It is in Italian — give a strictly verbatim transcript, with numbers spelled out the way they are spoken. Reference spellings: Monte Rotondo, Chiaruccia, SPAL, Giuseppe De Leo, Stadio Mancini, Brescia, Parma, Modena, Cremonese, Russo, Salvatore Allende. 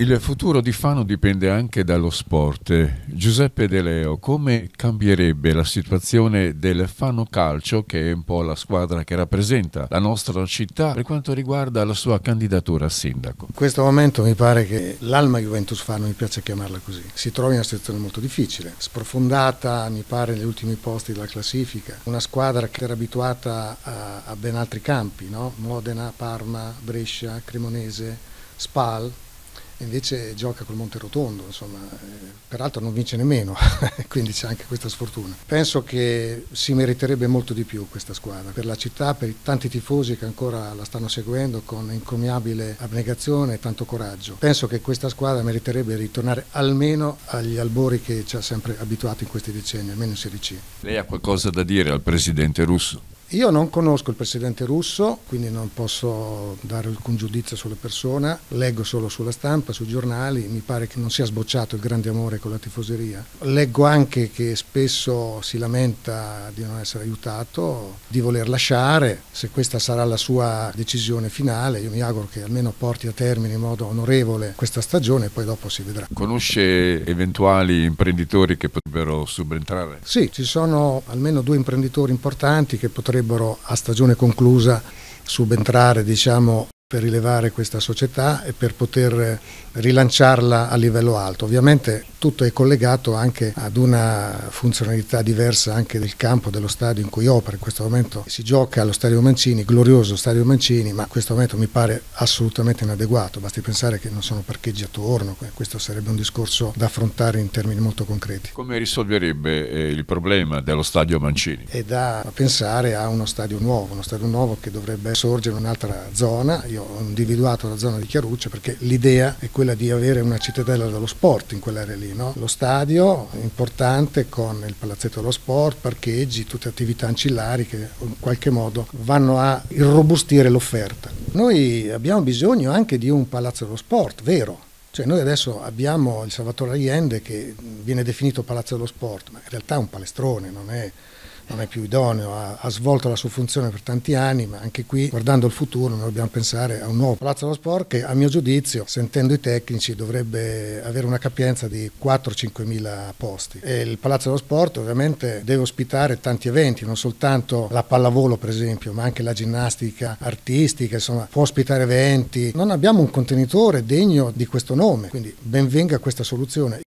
Il futuro di Fano dipende anche dallo sport. Giuseppe De Leo, come cambierebbe la situazione del Fano Calcio, che è un po' la squadra che rappresenta la nostra città, per quanto riguarda la sua candidatura a sindaco? In questo momento mi pare che l'Alma Juventus Fano, mi piace chiamarla così, si trovi in una situazione molto difficile, sprofondata, mi pare, negli ultimi posti della classifica. Una squadra che era abituata a, a ben altri campi, no? Modena, Parma, Brescia, Cremonese, SPAL. Invece gioca col Monte Rotondo, insomma, eh, peraltro non vince nemmeno, quindi c'è anche questa sfortuna. Penso che si meriterebbe molto di più questa squadra, per la città, per i tanti tifosi che ancora la stanno seguendo con encomiabile abnegazione e tanto coraggio. Penso che questa squadra meriterebbe di ritornare almeno agli albori che ci ha sempre abituato in questi decenni, almeno in Serie C. Lei ha qualcosa da dire al presidente Russo? Io non conosco il presidente Russo, quindi non posso dare alcun giudizio sulla persona, leggo solo sulla stampa, sui giornali, mi pare che non sia sbocciato il grande amore con la tifoseria. Leggo anche che spesso si lamenta di non essere aiutato, di voler lasciare. Se questa sarà la sua decisione finale, io mi auguro che almeno porti a termine in modo onorevole questa stagione e poi dopo si vedrà. Conosce eventuali imprenditori che potrebbero subentrare? Sì, ci sono almeno due imprenditori importanti che potrebbero a stagione conclusa subentrare, diciamo, per rilevare questa società e per poter rilanciarla a livello alto. Ovviamente tutto è collegato anche ad una funzionalità diversa anche del campo, dello stadio in cui opera. In questo momento si gioca allo Stadio Mancini, glorioso Stadio Mancini, ma in questo momento mi pare assolutamente inadeguato. Basti pensare che non sono parcheggi attorno, questo sarebbe un discorso da affrontare in termini molto concreti. Come risolverebbe eh, il problema dello Stadio Mancini? È da pensare a uno stadio nuovo, uno stadio nuovo che dovrebbe sorgere in un'altra zona. Io ho individuato la zona di Chiaruccia perché l'idea è quella di avere una cittadella dello sport in quell'area lì, no? Lo stadio importante con il palazzetto dello sport, parcheggi, tutte attività ancillari che in qualche modo vanno a irrobustire l'offerta. Noi abbiamo bisogno anche di un palazzo dello sport, vero? Cioè noi adesso abbiamo il Salvatore Allende che viene definito palazzo dello sport, ma in realtà è un palestrone, non è... non è più idoneo, ha, ha svolto la sua funzione per tanti anni, ma anche qui, guardando il futuro, noi dobbiamo pensare a un nuovo palazzo dello sport che, a mio giudizio, sentendo i tecnici, dovrebbe avere una capienza di quattro cinque mila posti. E il palazzo dello sport ovviamente deve ospitare tanti eventi, non soltanto la pallavolo per esempio, ma anche la ginnastica artistica, insomma, può ospitare eventi. Non abbiamo un contenitore degno di questo nome, quindi ben venga questa soluzione.